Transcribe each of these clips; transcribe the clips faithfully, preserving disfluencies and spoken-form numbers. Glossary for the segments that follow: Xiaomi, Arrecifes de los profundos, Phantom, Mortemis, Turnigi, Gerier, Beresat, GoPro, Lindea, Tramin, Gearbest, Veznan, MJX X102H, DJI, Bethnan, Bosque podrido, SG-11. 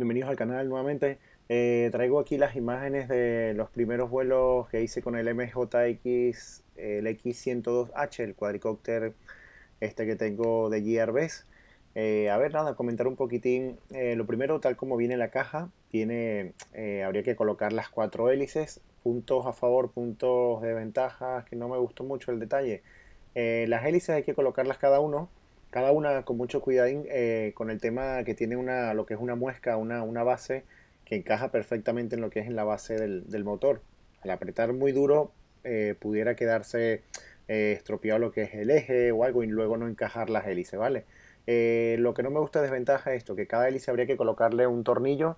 bienvenidos al canal nuevamente. Eh, traigo aquí las imágenes de los primeros vuelos que hice con el M J X, el X ciento dos H, el cuadricóptero este que tengo de Gearbest. Eh, a ver, nada, comentar un poquitín. Eh, lo primero, tal como viene la caja, tiene, eh, habría que colocar las cuatro hélices, puntos a favor, puntos de ventaja, que no me gustó mucho el detalle. Eh, las hélices hay que colocarlas cada uno. Cada una con mucho cuidadín, eh, con el tema que tiene una, lo que es una muesca, una, una base que encaja perfectamente en lo que es en la base del, del motor. Al apretar muy duro eh, pudiera quedarse eh, estropeado lo que es el eje o algo y luego no encajar las hélices, ¿vale? Eh, lo que no me gusta desventaja es esto, que cada hélice habría que colocarle un tornillo.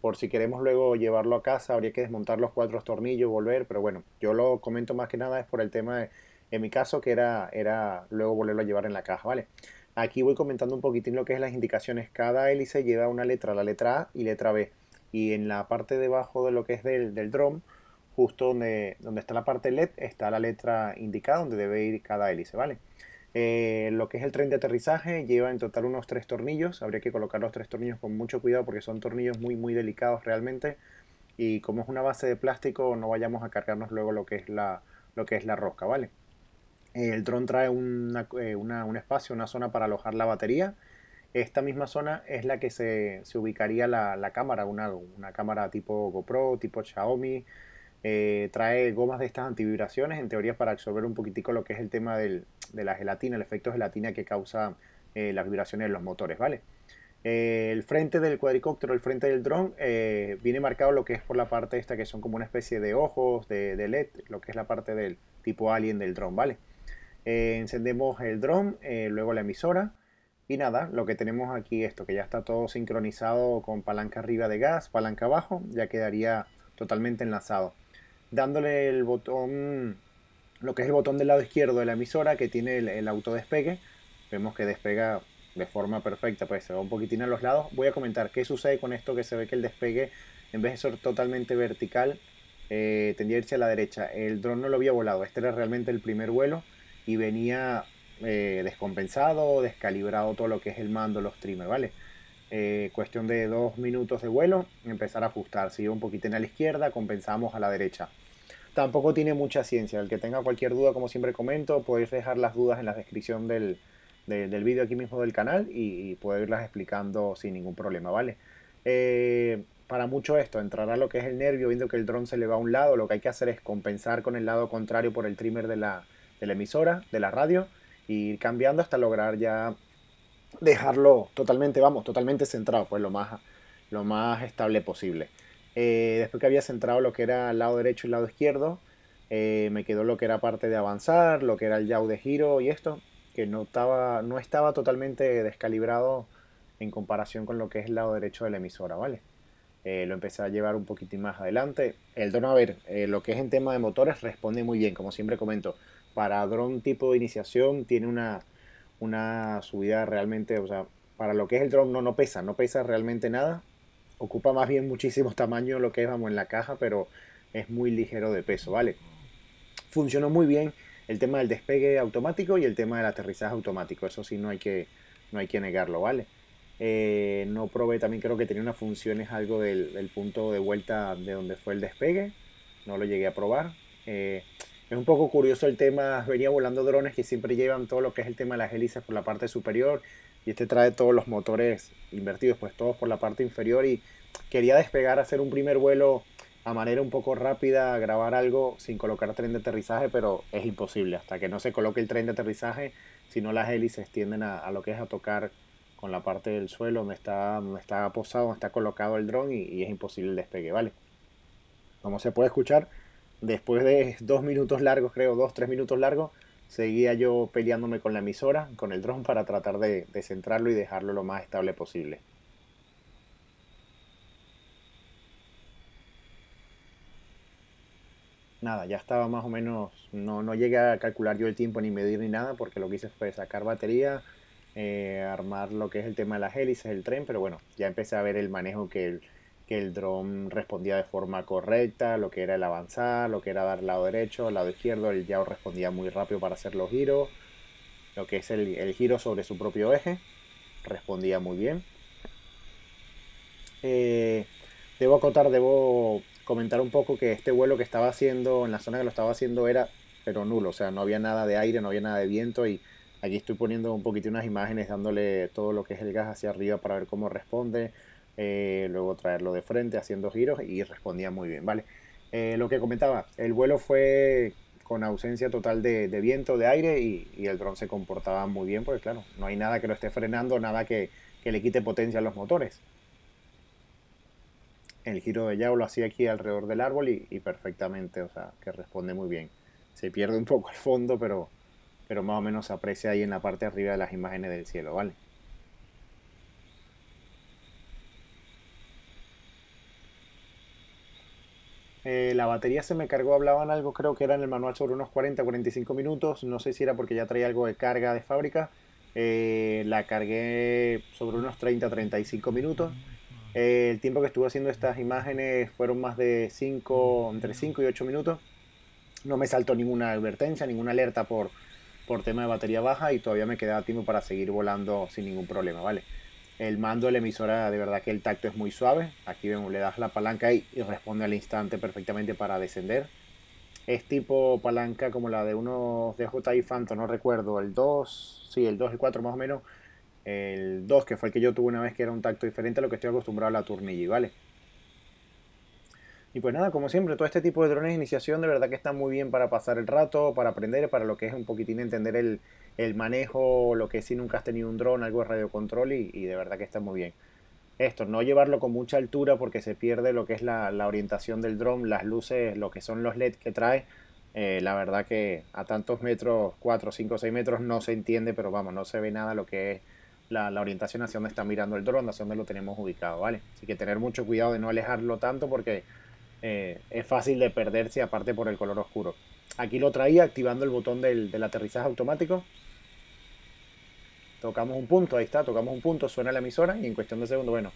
Por si queremos luego llevarlo a casa habría que desmontar los cuatro tornillos, volver, pero bueno, yo lo comento más que nada es por el tema de... En mi caso, que era, era luego volverlo a llevar en la caja, ¿vale? Aquí voy comentando un poquitín lo que es las indicaciones. Cada hélice lleva una letra, la letra A y letra B. Y en la parte debajo de lo que es del, del dron, justo donde, donde está la parte L E D, está la letra indicada donde debe ir cada hélice, ¿vale? Eh, lo que es el tren de aterrizaje lleva en total unos tres tornillos. Habría que colocar los tres tornillos con mucho cuidado porque son tornillos muy, muy delicados realmente. Y como es una base de plástico, no vayamos a cargarnos luego lo que es la, lo que es la rosca, ¿vale? El dron trae una, una, un espacio, una zona para alojar la batería. Esta misma zona es la que se, se ubicaría la, la cámara, una, una cámara tipo GoPro, tipo Xiaomi. Eh, trae gomas de estas antivibraciones, en teoría para absorber un poquitico lo que es el tema del, de la gelatina, el efecto gelatina que causa eh, las vibraciones de los motores, ¿vale? Eh, el frente del cuadricóptero, el frente del dron, eh, viene marcado lo que es por la parte esta que son como una especie de ojos, de, de L E D, lo que es la parte del tipo alien del dron, ¿vale? Eh, encendemos el dron, eh, luego la emisora y nada, lo que tenemos aquí esto, que ya está todo sincronizado con palanca arriba de gas, palanca abajo, ya quedaría totalmente enlazado. Dándole el botón, lo que es el botón del lado izquierdo de la emisora que tiene el, el autodespegue, vemos que despega de forma perfecta, pues se va un poquitín a los lados. Voy a comentar qué sucede con esto, que se ve que el despegue en vez de ser totalmente vertical, eh, tendría que irse a la derecha. El dron no lo había volado, este era realmente el primer vuelo. Y venía eh, descompensado, descalibrado todo lo que es el mando, los trimmers, ¿vale? Eh, cuestión de dos minutos de vuelo, empezar a ajustar. Si iba un poquitín a la izquierda, compensamos a la derecha. Tampoco tiene mucha ciencia. El que tenga cualquier duda, como siempre comento, podéis dejar las dudas en la descripción del, de, del vídeo aquí mismo del canal y, y puedo irlas explicando sin ningún problema, ¿vale? Eh, para mucho esto, entrará lo que es el nervio, viendo que el dron se le va a un lado. Lo que hay que hacer es compensar con el lado contrario por el trimmer de la... de la emisora, de la radio, y ir cambiando hasta lograr ya dejarlo totalmente, vamos, totalmente centrado, pues lo más, lo más estable posible. Eh, después que había centrado lo que era el lado derecho y el lado izquierdo, eh, me quedó lo que era parte de avanzar, lo que era el yaw de giro y esto, que no estaba, no estaba totalmente descalibrado en comparación con lo que es el lado derecho de la emisora, ¿vale? Eh, lo empecé a llevar un poquitín más adelante. El dron, a ver, eh, lo que es en tema de motores responde muy bien, como siempre comento. Para dron tipo de iniciación tiene una, una subida realmente, o sea, para lo que es el dron no, no pesa, no pesa realmente nada. Ocupa más bien muchísimos tamaños lo que es, vamos, en la caja, pero es muy ligero de peso, ¿vale? Funcionó muy bien el tema del despegue automático y el tema del aterrizaje automático, eso sí no hay que, no hay que negarlo, ¿vale? Eh, no probé, también creo que tenía unas funciones algo del, del punto de vuelta de donde fue el despegue, no lo llegué a probar. eh, es un poco curioso el tema, venía volando drones que siempre llevan todo lo que es el tema de las hélices por la parte superior y este trae todos los motores invertidos, pues todos por la parte inferior, y quería despegar, hacer un primer vuelo a manera un poco rápida, grabar algo sin colocar tren de aterrizaje, pero es imposible hasta que no se coloque el tren de aterrizaje, si no las hélices tienden a, a lo que es a tocar con la parte del suelo donde está, donde está posado, donde está colocado el dron, y, y es imposible el despegue, ¿vale? Como se puede escuchar, después de dos minutos largos, creo, dos, tres minutos largos, seguía yo peleándome con la emisora, con el dron, para tratar de, de centrarlo y dejarlo lo más estable posible. Nada, ya estaba más o menos, no, no llegué a calcular yo el tiempo ni medir ni nada, porque lo que hice fue sacar batería, Eh, armar lo que es el tema de las hélices, el tren, pero bueno, ya empecé a ver el manejo que el, que el dron respondía de forma correcta, lo que era el avanzar, lo que era dar lado derecho, lado izquierdo, el yaw respondía muy rápido para hacer los giros, lo que es el, el giro sobre su propio eje, respondía muy bien. eh, debo acotar, debo comentar un poco que este vuelo que estaba haciendo, en la zona que lo estaba haciendo era, pero nulo, o sea, no había nada de aire, no había nada de viento, y aquí estoy poniendo un poquito unas imágenes, dándole todo lo que es el gas hacia arriba para ver cómo responde, eh, luego traerlo de frente haciendo giros, y respondía muy bien, ¿vale? Eh, lo que comentaba, el vuelo fue con ausencia total de, de viento, de aire, y, y el dron se comportaba muy bien, porque claro, no hay nada que lo esté frenando, nada que, que le quite potencia a los motores. El giro de Yao lo hacía aquí alrededor del árbol y, y perfectamente, o sea, que responde muy bien. Se pierde un poco el fondo, pero, pero más o menos se aprecia ahí en la parte de arriba de las imágenes del cielo, ¿vale? Eh, la batería se me cargó, hablaban algo, creo que era en el manual, sobre unos cuarenta a cuarenta y cinco minutos. No sé si era porque ya traía algo de carga de fábrica. Eh, la cargué sobre unos treinta a treinta y cinco minutos. Eh, el tiempo que estuve haciendo estas imágenes fueron más de cinco, entre cinco y ocho minutos. No me saltó ninguna advertencia, ninguna alerta por, por tema de batería baja, y todavía me quedaba tiempo para seguir volando sin ningún problema, ¿vale? El mando de la emisora, de verdad que el tacto es muy suave. Aquí vemos, le das la palanca y, y responde al instante perfectamente para descender. Es tipo palanca como la de unos D J I Phantom, no recuerdo, el dos, sí, el dos, el cuatro más o menos. El dos, que fue el que yo tuve una vez, que era un tacto diferente a lo que estoy acostumbrado a la Turnigi, ¿vale? Y pues nada, como siempre, todo este tipo de drones de iniciación de verdad que están muy bien para pasar el rato, para aprender, para lo que es un poquitín entender el, el manejo, lo que es si nunca has tenido un dron, algo de radiocontrol, y, y de verdad que está muy bien. Esto, no llevarlo con mucha altura porque se pierde lo que es la, la orientación del dron, las luces, lo que son los L E D que trae. Eh, la verdad que a tantos metros, cuatro, cinco, seis metros, no se entiende, pero vamos, no se ve nada lo que es La, la orientación hacia donde está mirando el dron, hacia donde lo tenemos ubicado, ¿vale? Así que tener mucho cuidado de no alejarlo tanto porque eh, es fácil de perderse, aparte por el color oscuro. Aquí lo traía activando el botón del, del aterrizaje automático. Tocamos un punto, ahí está, tocamos un punto, suena la emisora y en cuestión de segundos, bueno,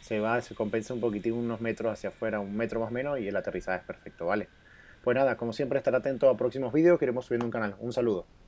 se va, se compensa un poquitín, unos metros hacia afuera, un metro más o menos, y el aterrizaje es perfecto, ¿vale? Pues nada, como siempre, estar atento a próximos vídeos que iremos subiendo en el canal. Un saludo.